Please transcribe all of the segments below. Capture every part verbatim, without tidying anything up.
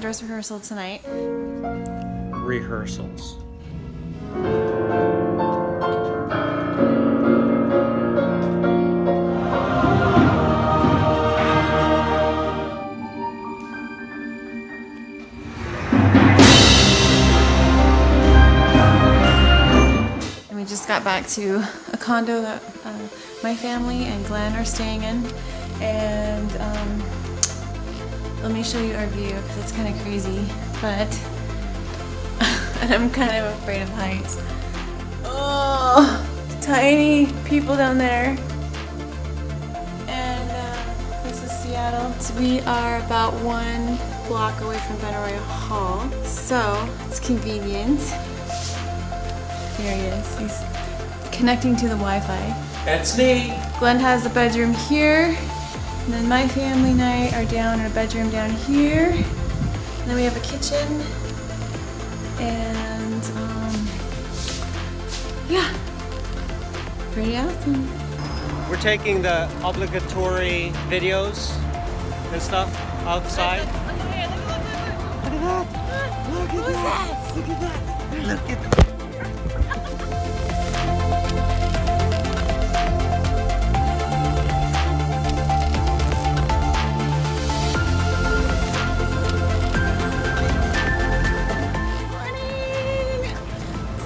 got dress rehearsal tonight. Rehearsals. And we just got back to a condo that uh, my family and Glenn are staying in, and um, let me show you our view, because it's kind of crazy, but and I'm kind of afraid of heights. Oh, tiny people down there. And uh, this is Seattle. So we are about one block away from Benaroya Hall, so it's convenient. Here he is. He's connecting to the Wi-Fi. That's me. Glenn has a bedroom here. And then my family and I are down in a bedroom down here. And then we have a kitchen. And, um, yeah, pretty awesome. We're taking the obligatory videos and stuff outside. Look at that! Look at that! Look at that! Look at that! Look at that!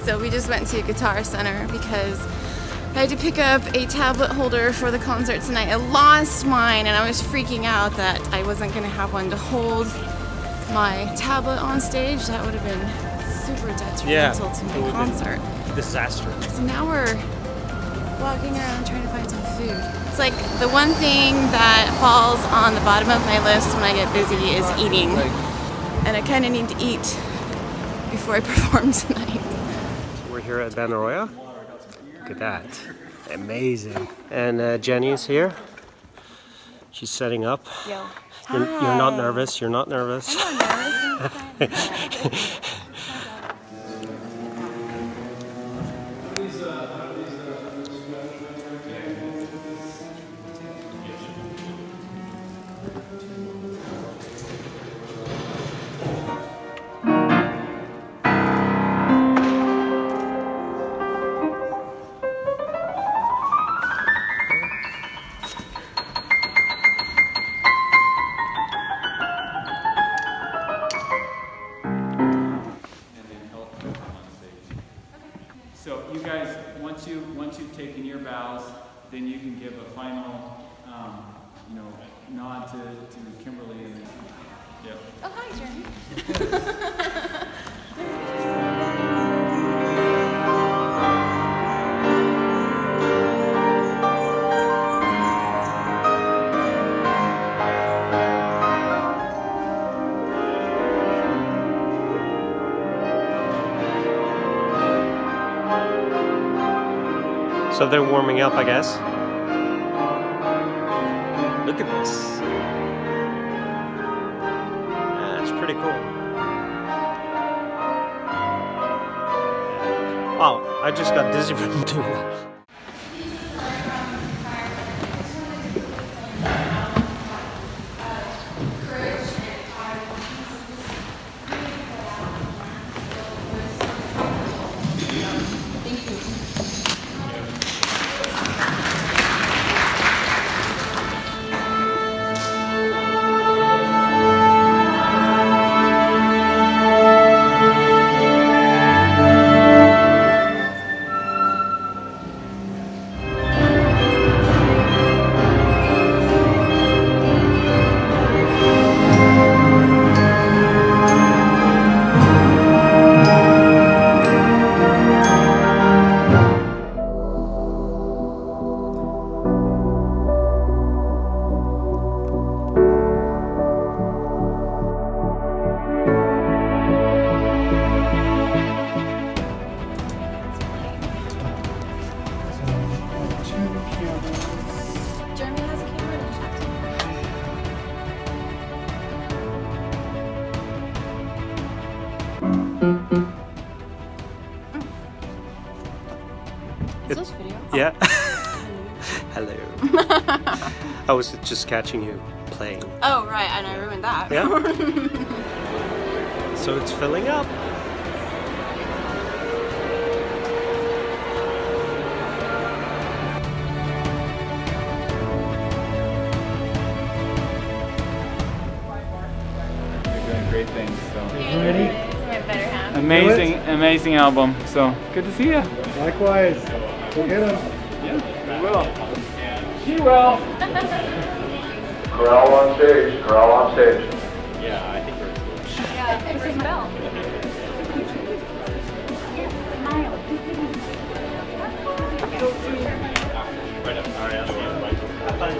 So we just went to Guitar Center because I had to pick up a tablet holder for the concert tonight. I lost mine and I was freaking out that I wasn't going to have one to hold my tablet on stage. That would have been super detrimental yeah, to my concert. Disastrous. So now we're walking around trying to find some food. It's like the one thing that falls on the bottom of my list when I get busy is eating. And I kind of need to eat before I perform tonight. Here at Benaroya. Look at that. Amazing. And uh, Jenny's here. She's setting up. Yo. You're, you're not nervous. You're not nervous. I'm not nervous. Once you once you've taken your vows, then you can give a final, um, you know, nod to, to Kimberly. And, yep. Oh, hi, Jerry. So they're warming up, I guess. Look at this. Yeah, it's pretty cool. Oh, I just got dizzy from doing that. Yeah. Hello. I was just catching you playing. Oh, right, and I ruined that. Yeah. so it's filling up. You're doing great things. So. Ready? My better half. Amazing, amazing album. So good to see you. Likewise. We'll get him. Yeah, we will. She will. Corral on stage. Corral on stage. Yeah, I think we're cool. Yeah, it's his bell. Right up. Sorry, I'm on the mic. Have fun.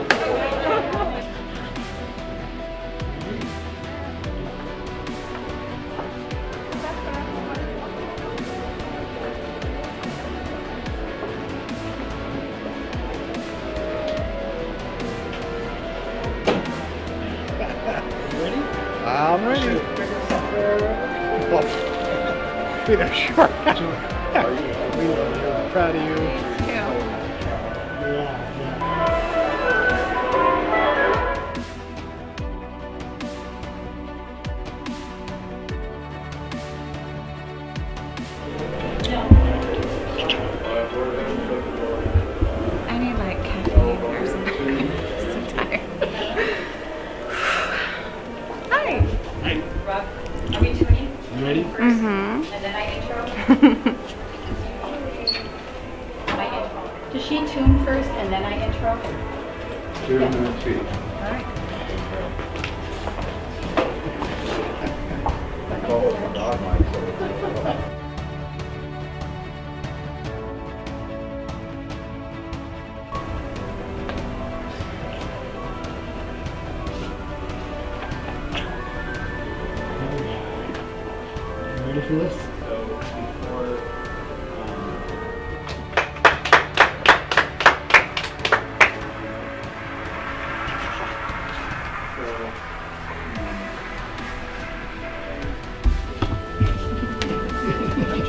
You ready? I'm ready. Oh. Wait, I'm sure. I'm proud of you. Thank you. I need like caffeine or something. I'm so tired. Are we tuning? You ready? Mm-hmm. And then I intro. I intro. Does she tune first and then I intro? Two and then three. All right. I call it the dog mic. So before, um,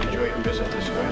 enjoy your visit this way.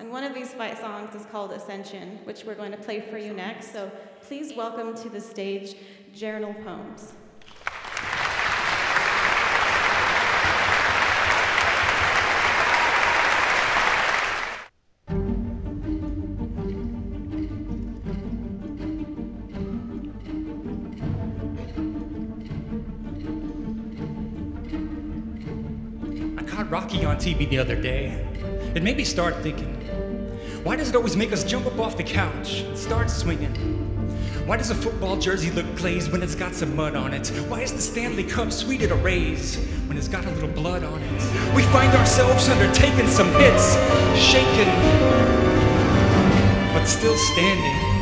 And one of these fight songs is called Ascension, which we're going to play for you next. So please welcome to the stage, J.ournal Poems. saw Rocky on T V the other day. It made me start thinking, why does it always make us jump up off the couch and start swinging? Why does a football jersey look glazed when it's got some mud on it? Why is the Stanley Cup sweeter to raise when it's got a little blood on it? We find ourselves undertaking some hits, shaking, but still standing.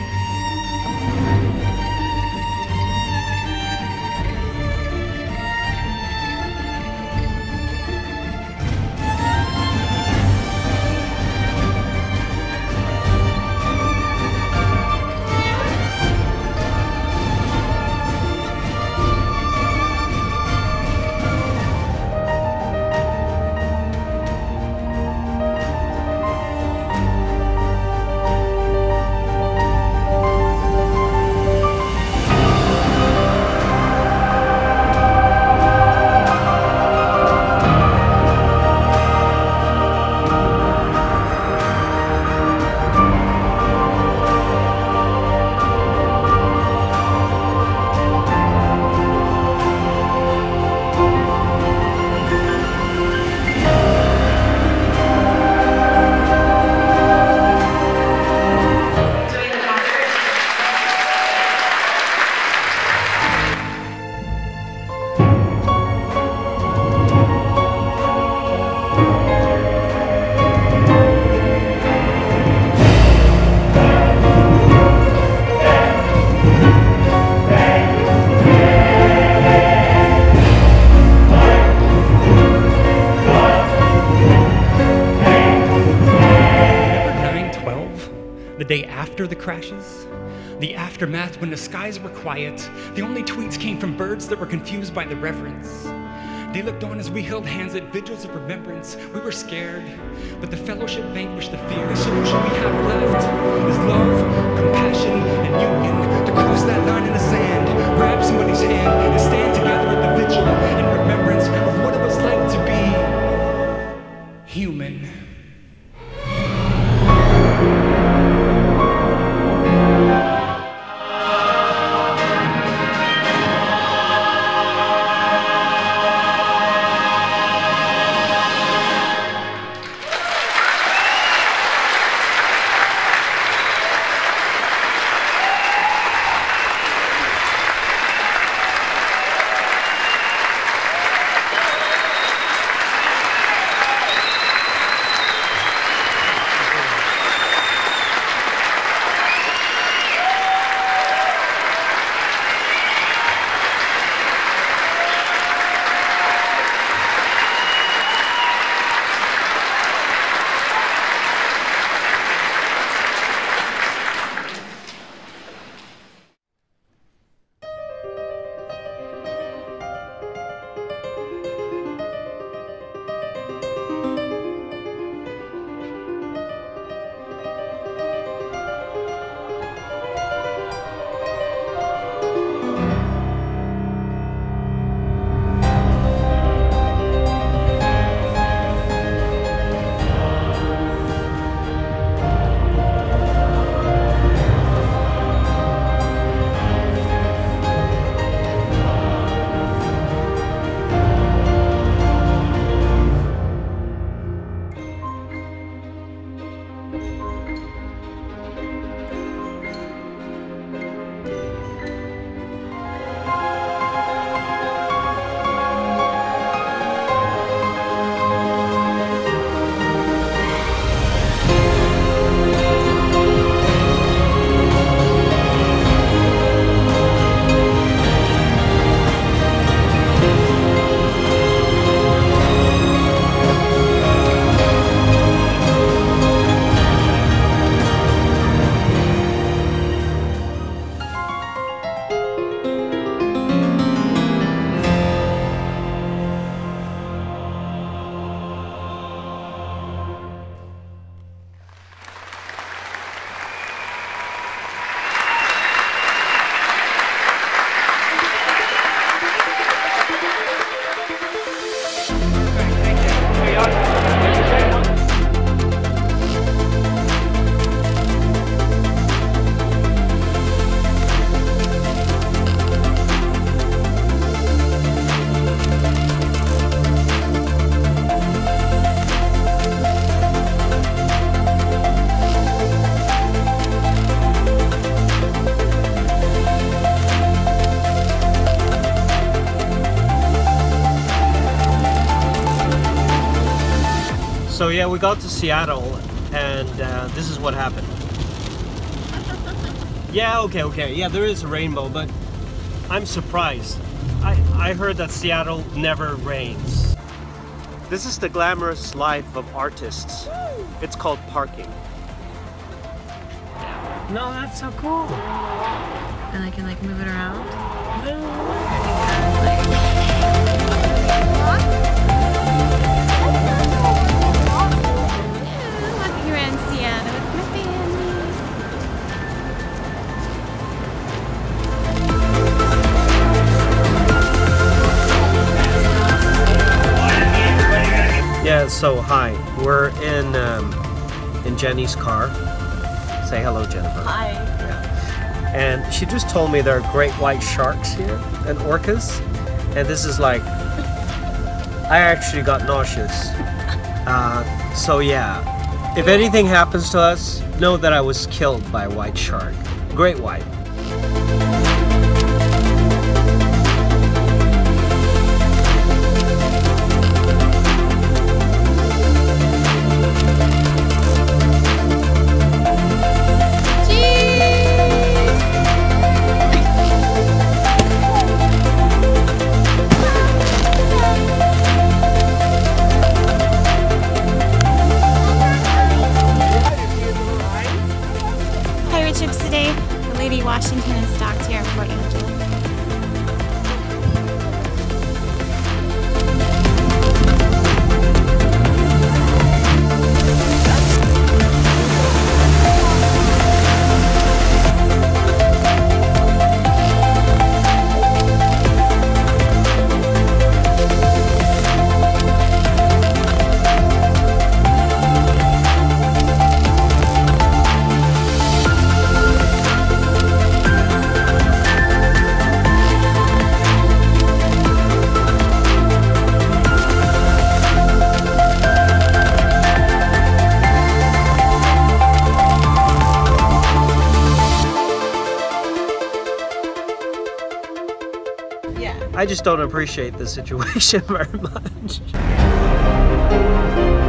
After the crashes, the aftermath when the skies were quiet, the only tweets came from birds that were confused by the reverence. They looked on as we held hands at vigils of remembrance. We were scared, but the fellowship vanquished the fear. The solution we have left is love, compassion, and union. To cross that line in the sand, grab somebody's hand, and stand together at the vigil in remembrance of what it was like to be human. yeah, we got to Seattle, and uh, this is what happened. Yeah, okay, okay. Yeah, there is a rainbow, but I'm surprised. I, I heard that Seattle never rains. This is the glamorous life of artists. It's called parking. No, that's so cool. And I can like move it around? Hello, I'm here in Seattle with my family. Yeah, so hi. We're in, um, in Jenny's car. Say hello, Jennifer. Hi. Yeah. And she just told me there are great white sharks here and orcas, and this is like, I actually got nauseous. Uh, so yeah, if anything happens to us, know that I was killed by a white shark. Great white. Washington and stocked here in Port Angel. I just don't appreciate the situation very much.